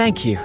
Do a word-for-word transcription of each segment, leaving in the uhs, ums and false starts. Thank you.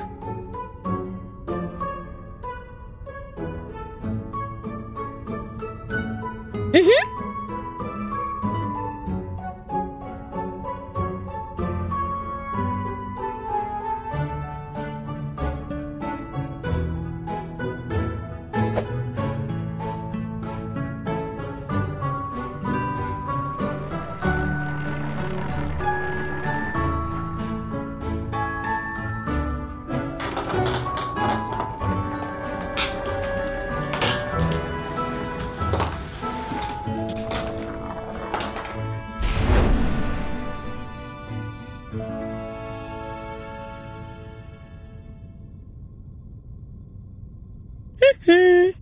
Mm-hmm.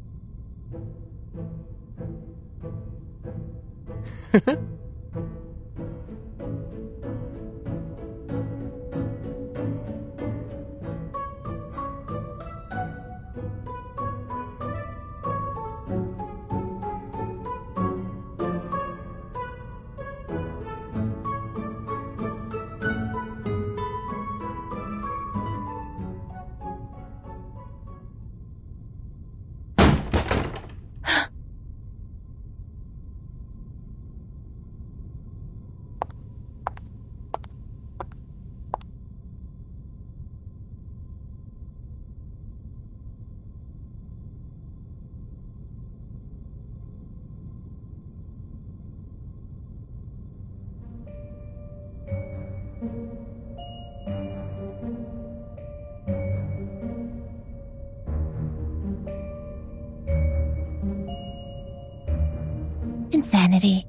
Insanity.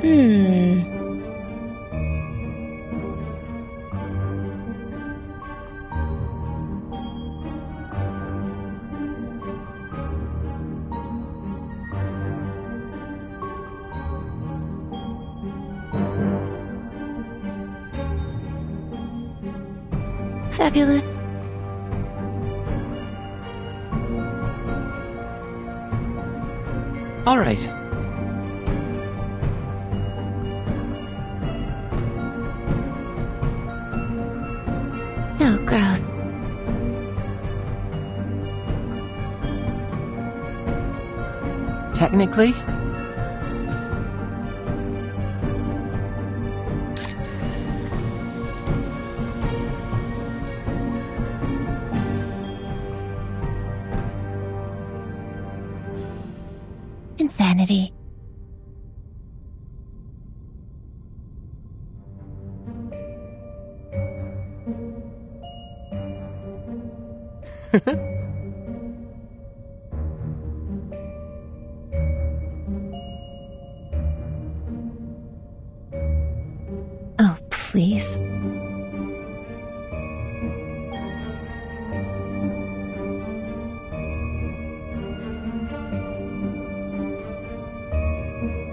Hmm. Fabulous. All right. So gross. Technically? Insanity. Oh, please.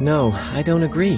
No, I don't agree.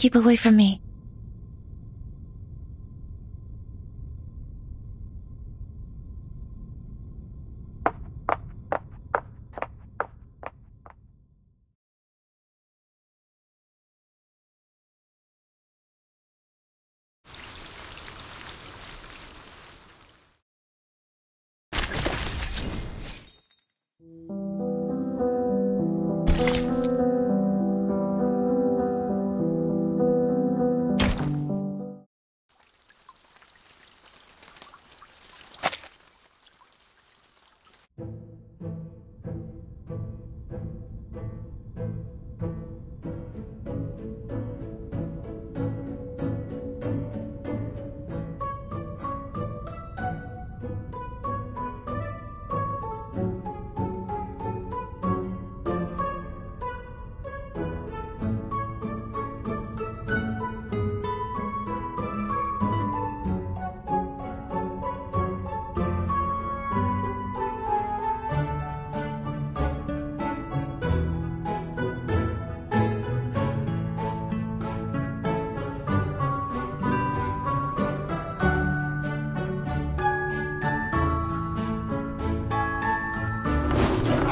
Keep away from me.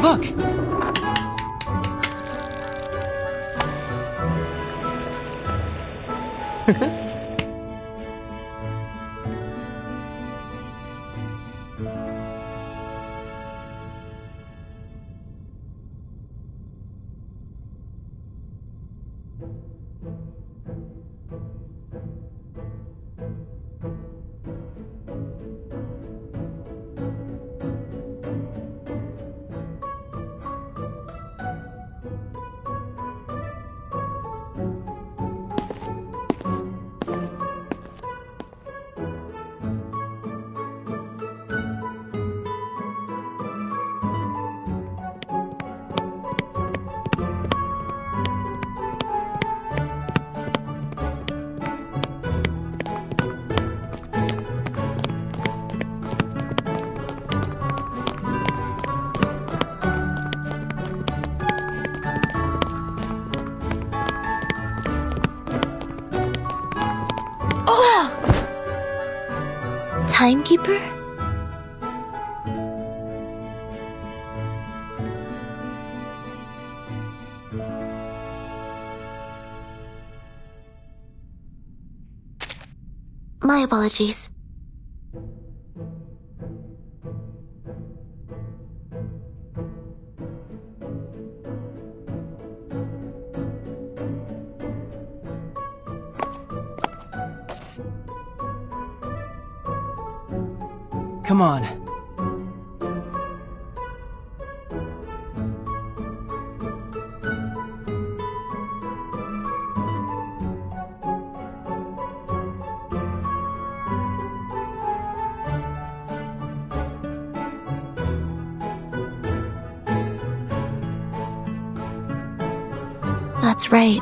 Look! Timekeeper? My apologies. Come on. That's right.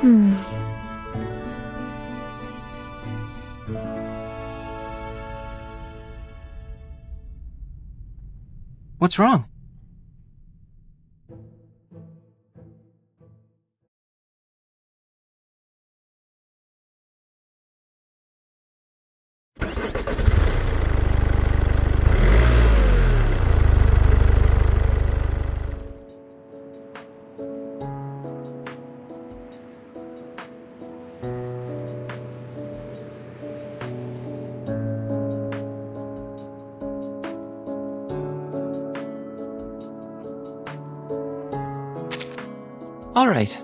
Hmm. What's wrong? All right.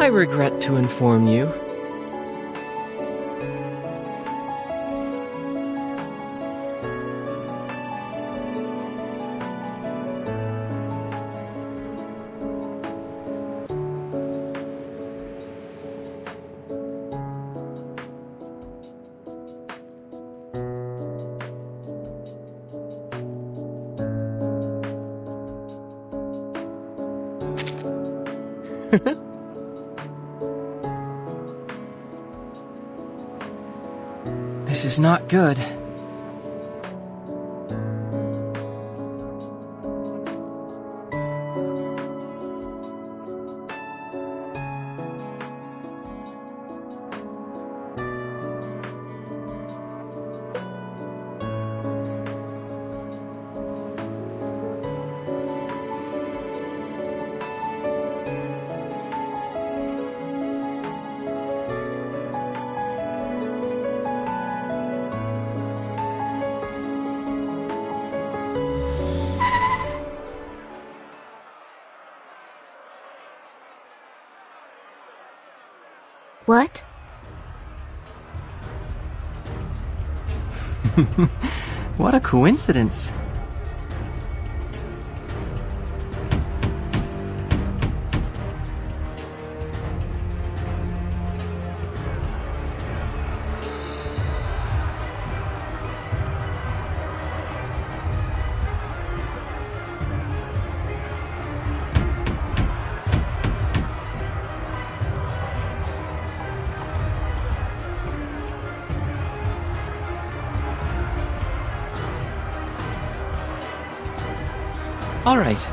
I regret to inform you. This is not good. What? What a coincidence. All right.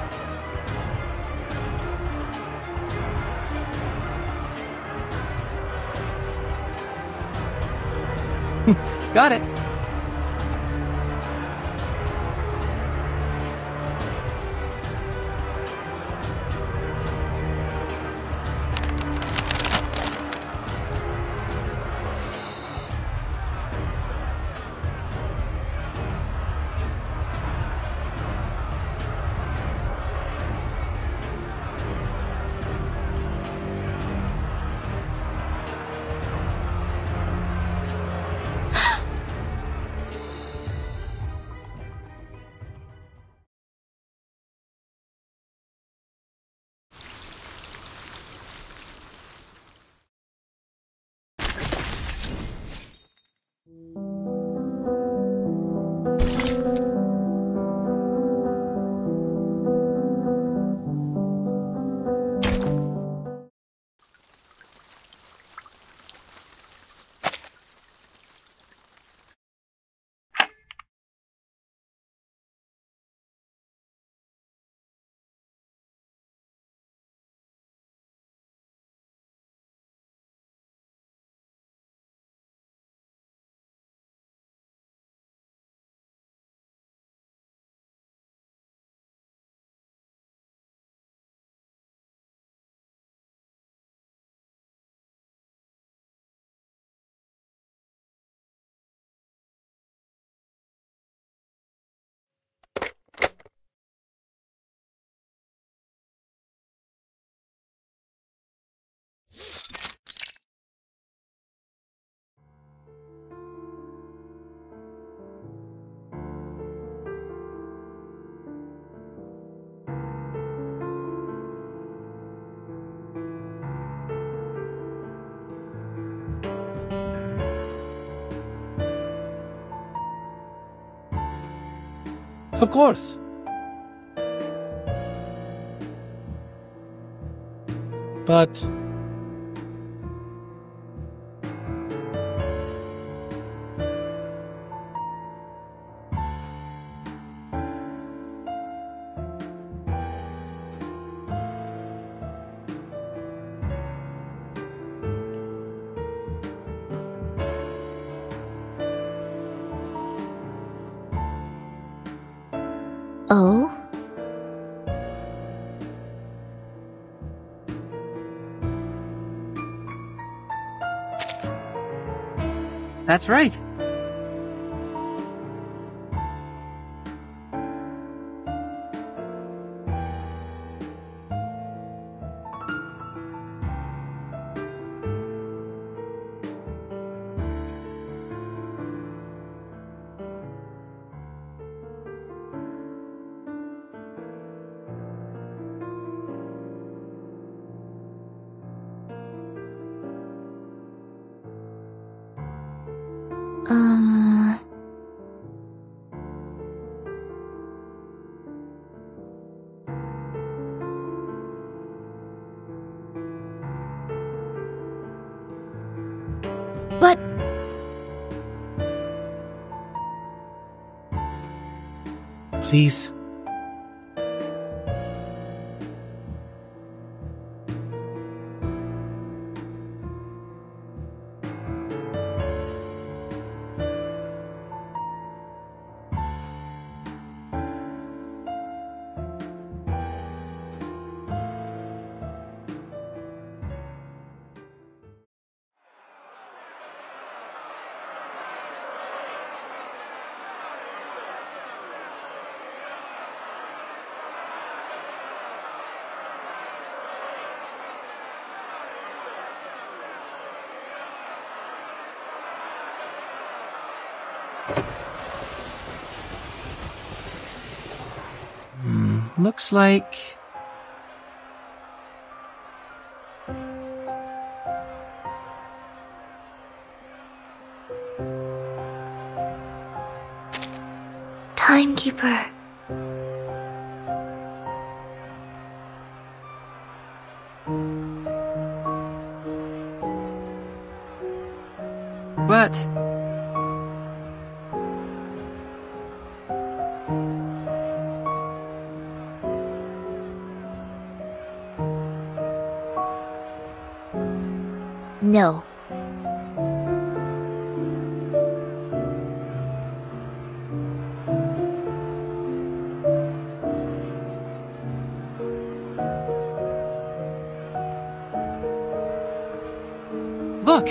Got it. Of course. But Oh? That's right. Um... But... Please... Looks like... Timekeeper. But... No. Look!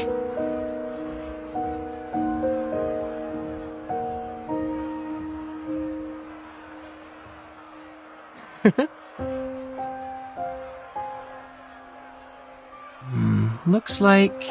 Looks like...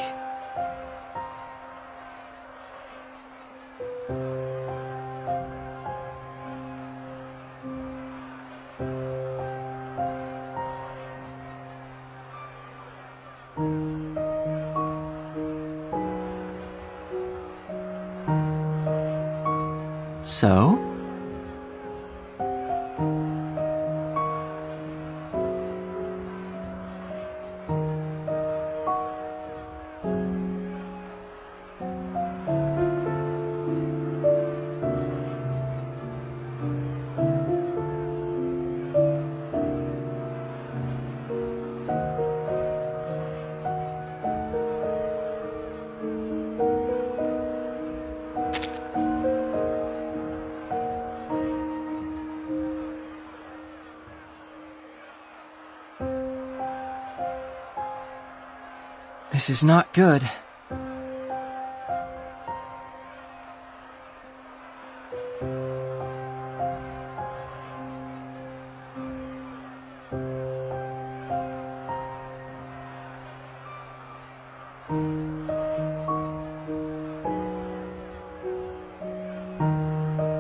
So? This is not good.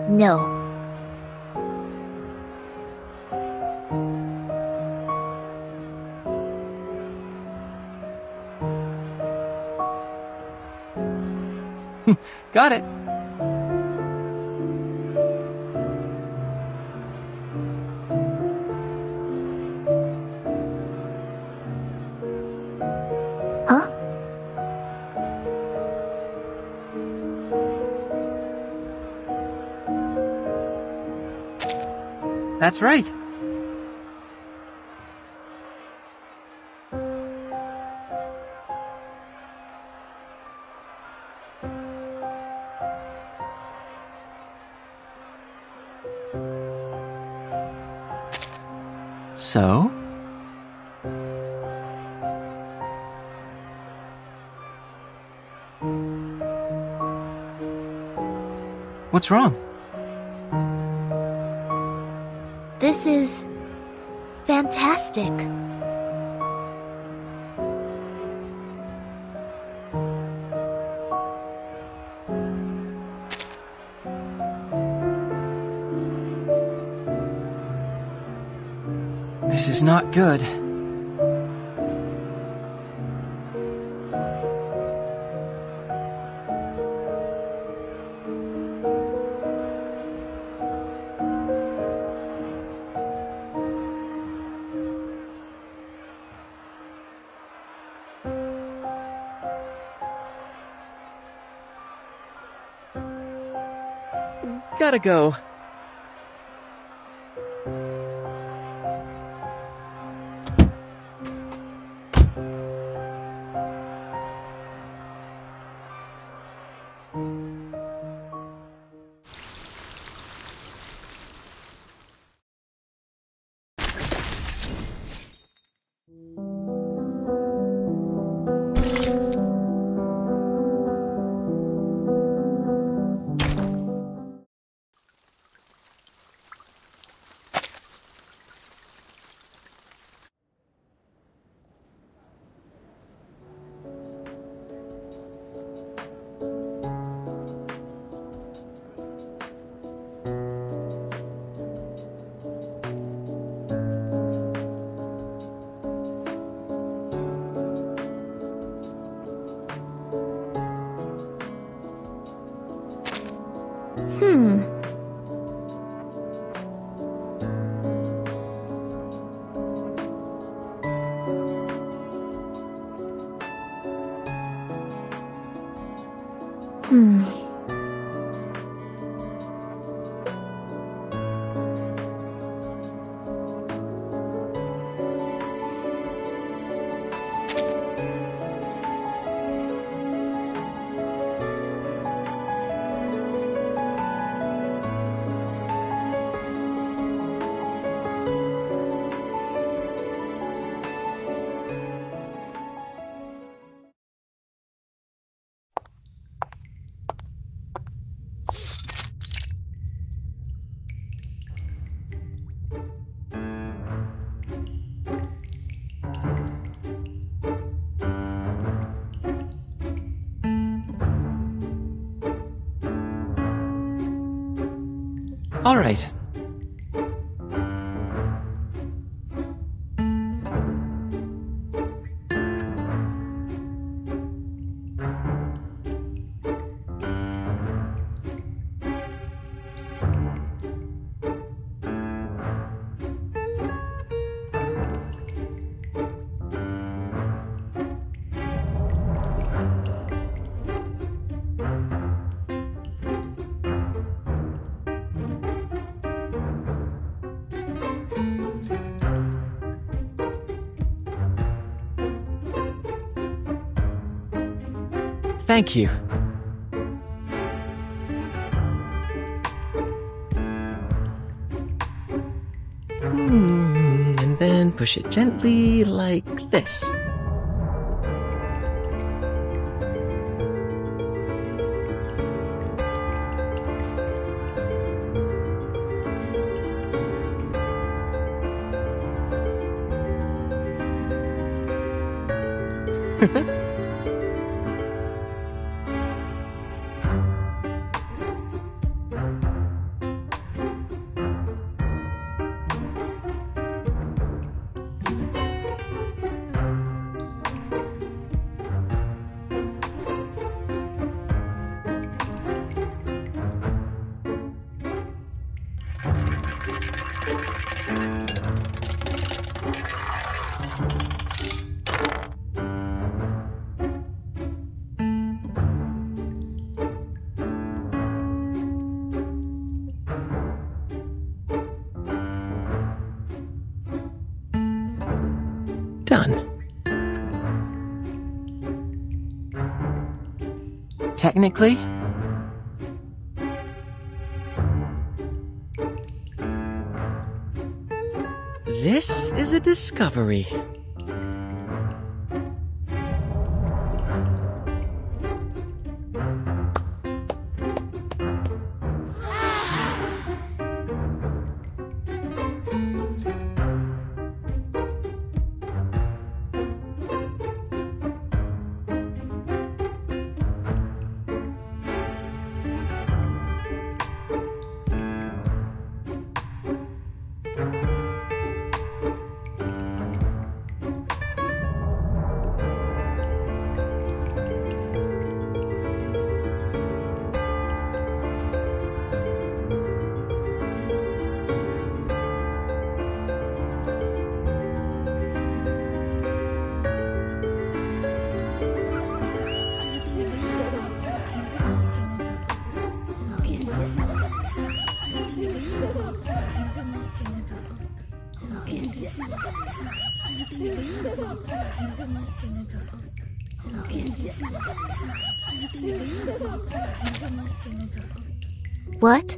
No. Got it. Huh? That's right. So? What's wrong? This is fantastic. This is not good. Gotta go. 嗯，all right. Thank you. Hmm, and then push it gently like this. Done. Technically, this is a discovery. What?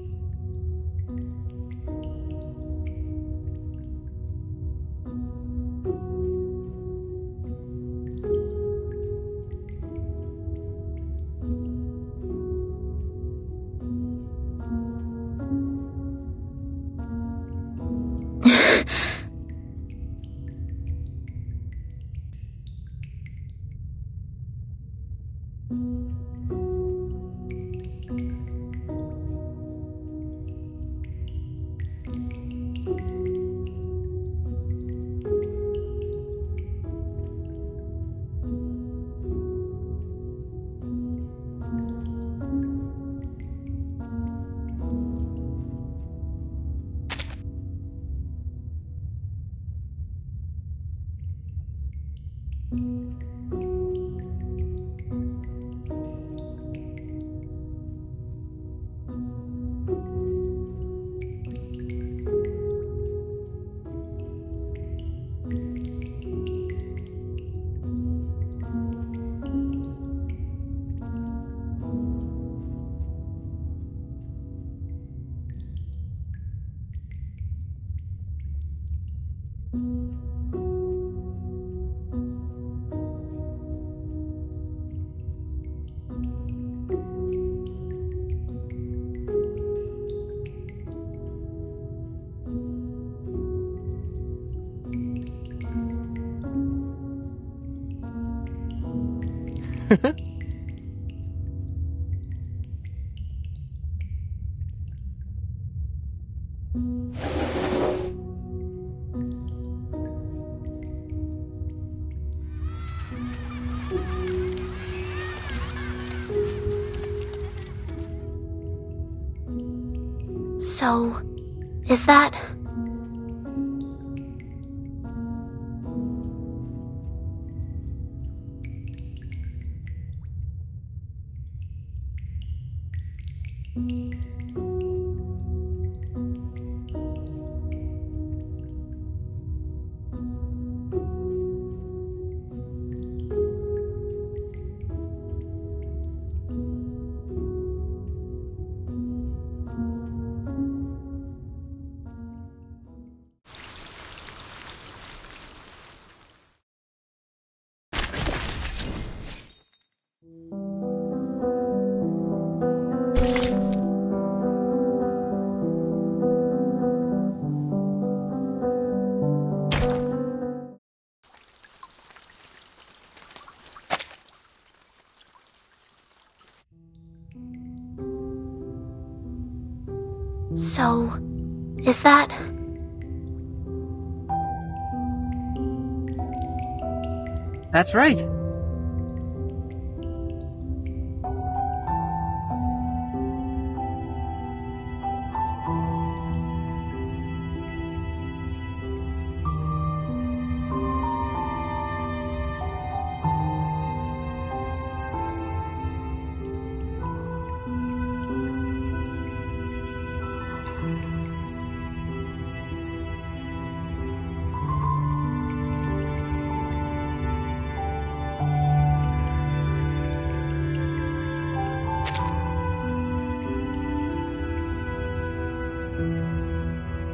So, is that... So, is that... That's right.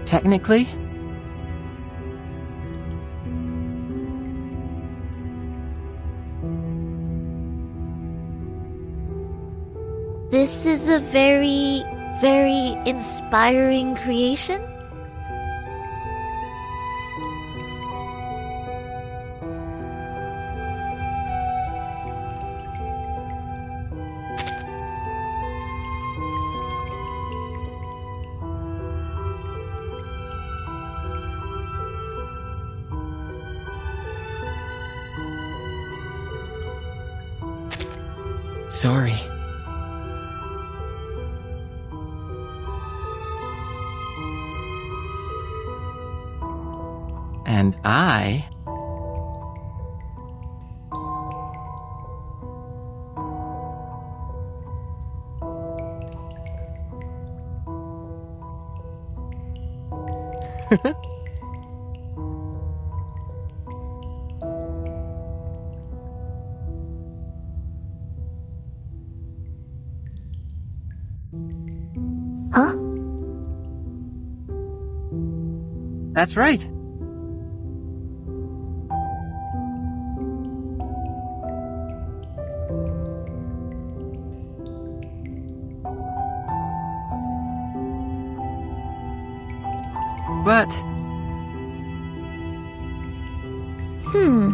Technically? This is a very, very inspiring creation. Sorry. And I... Huh? That's right. But... Hmm...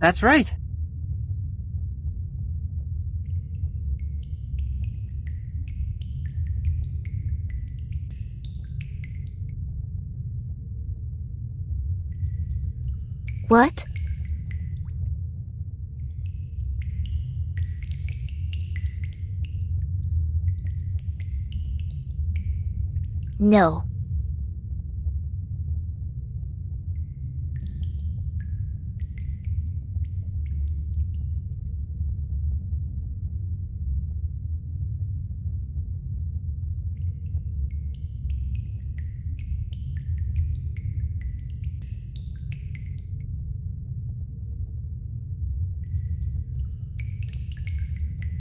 That's right. What? No.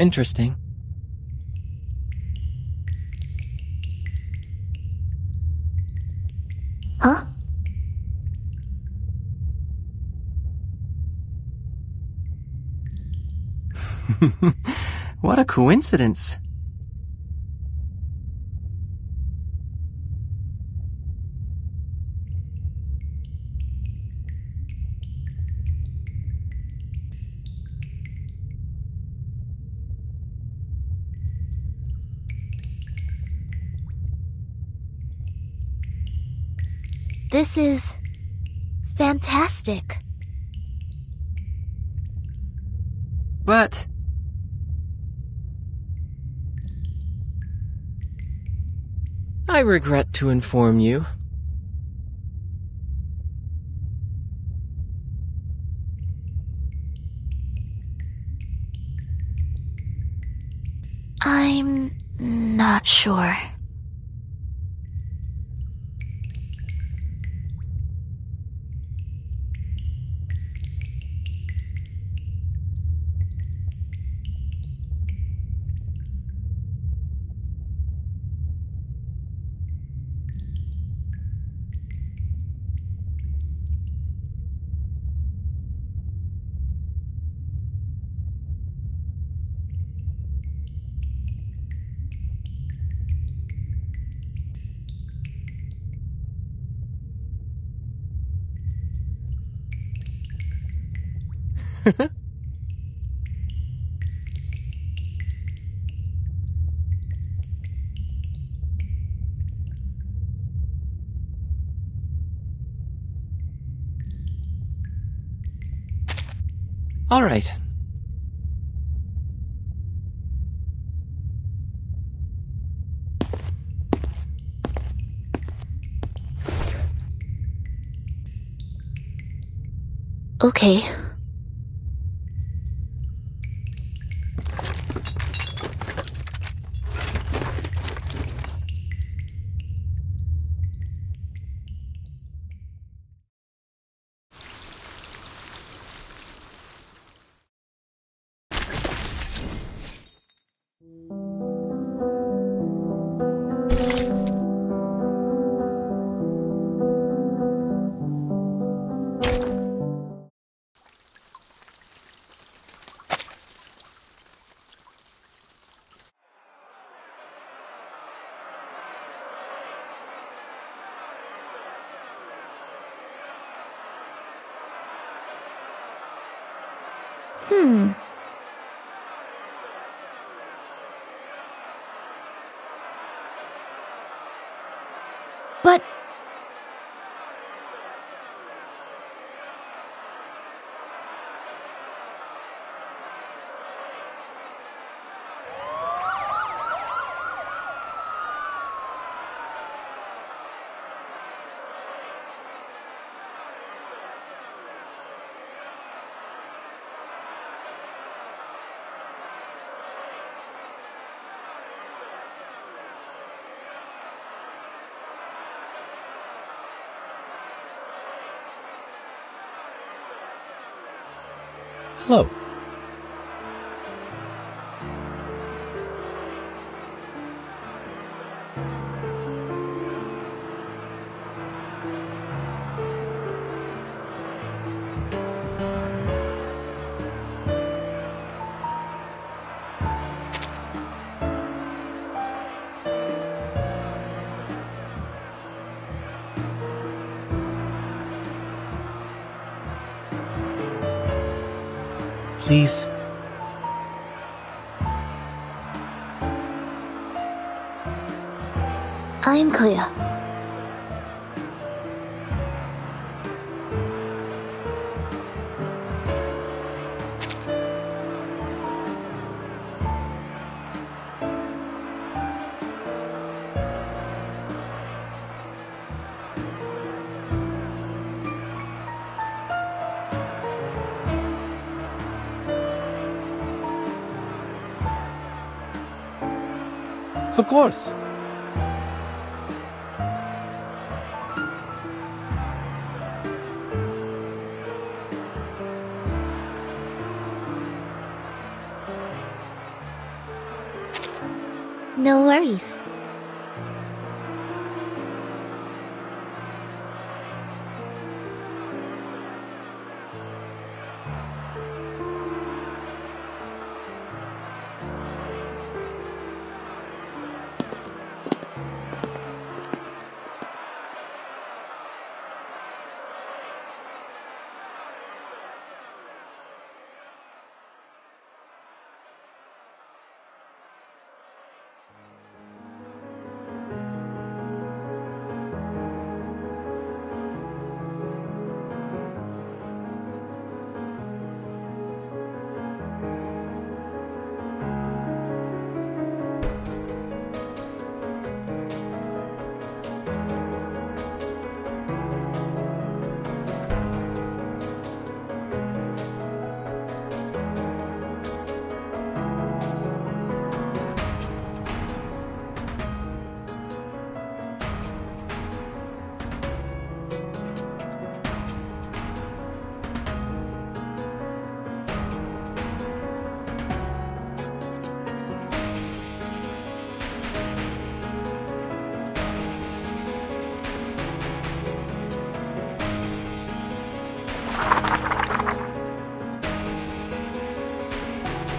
Interesting. Huh? What a coincidence. This is fantastic. But... I regret to inform you. I'm not sure. All right. Okay. Hmm. But... Hello. Please. I am clear. Of course. No worries.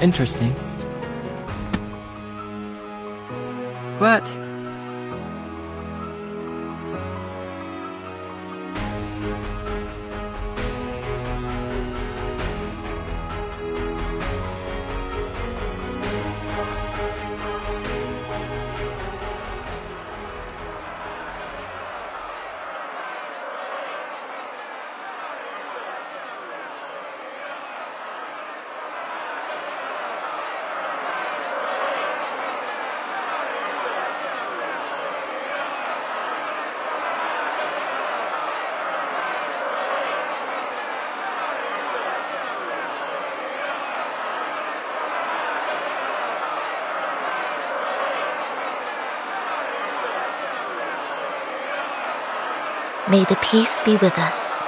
Interesting. But may the peace be with us.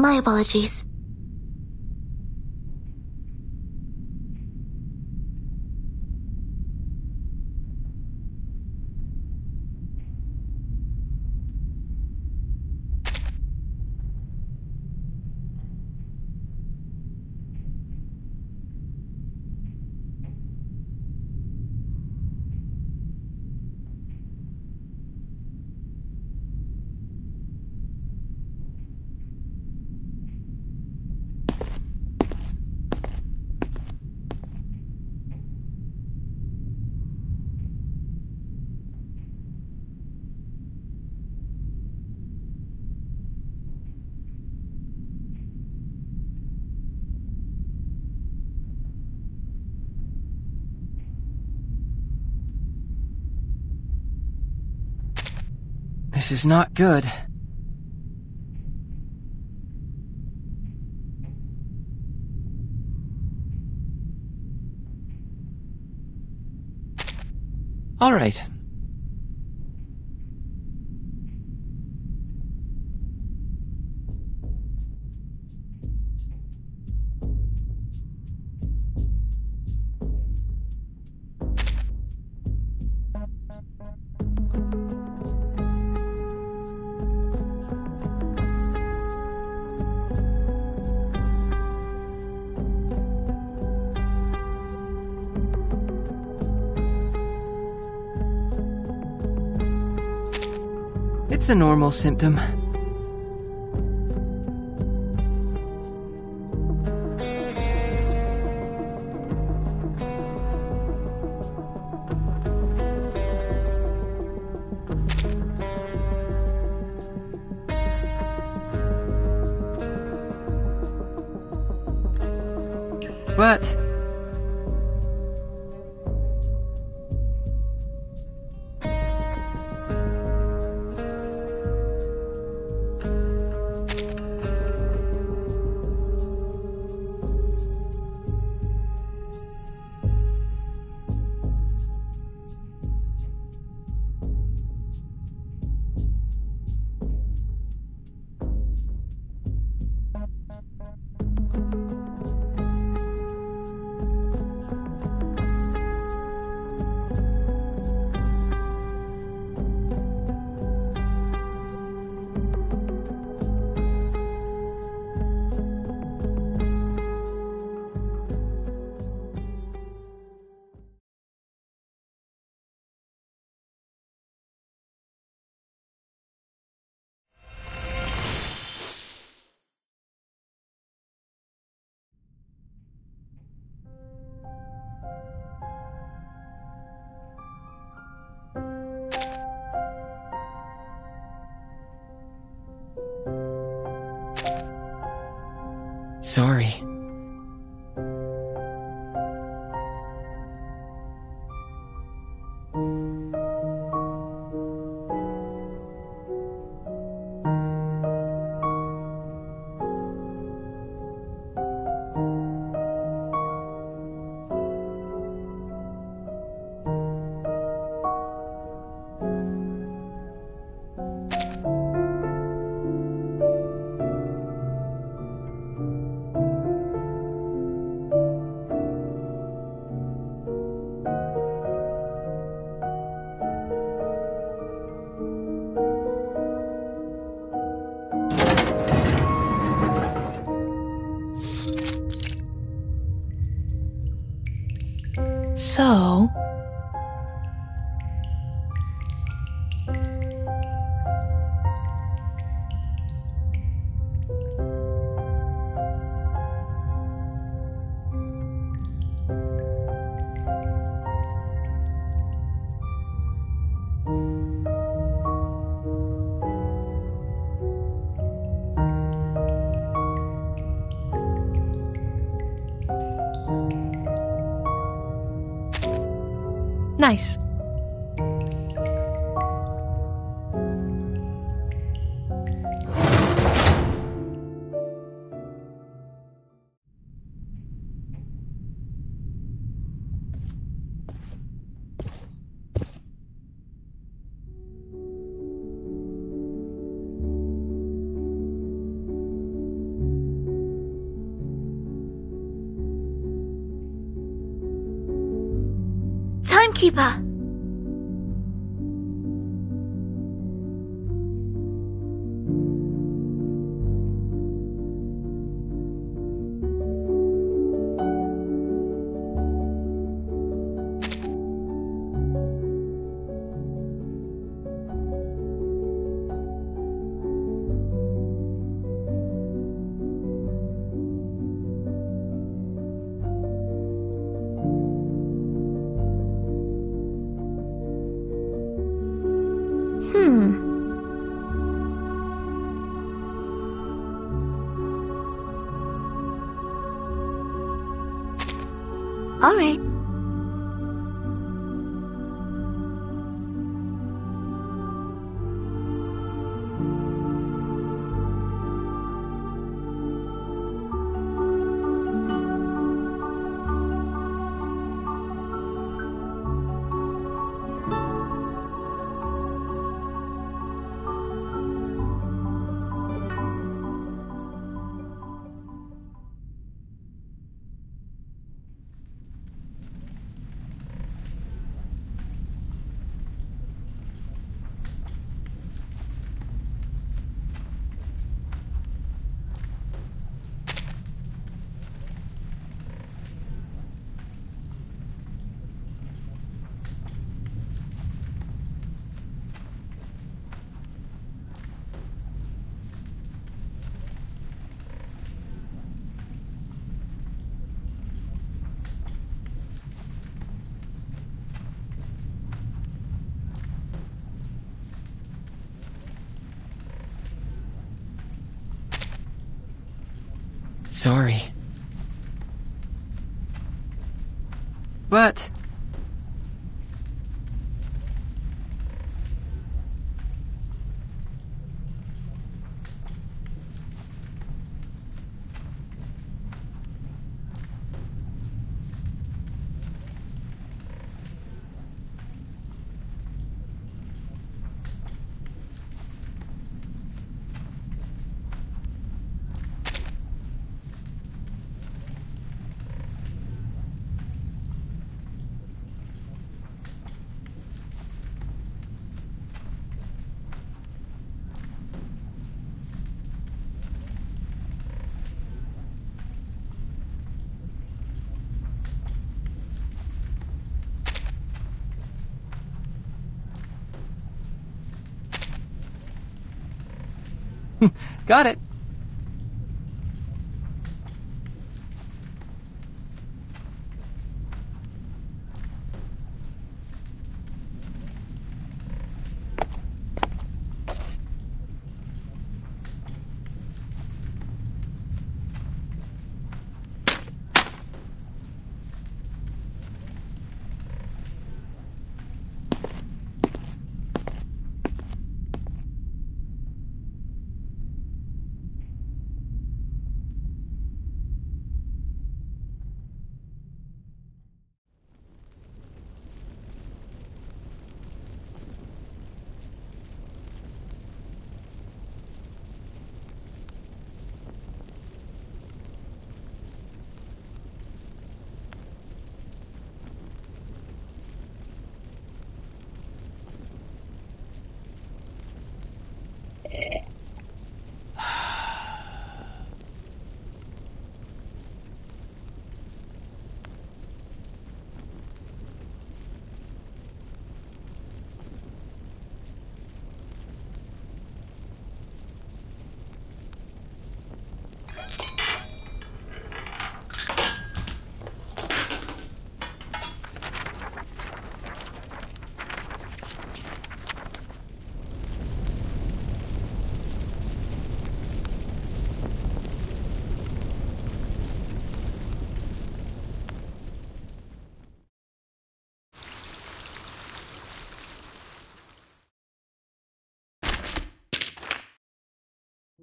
My apologies. This is not good. All right. It's a normal symptom. But sorry. So... nice. Keeper. All right. Sorry. But... Got it.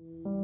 Thank you.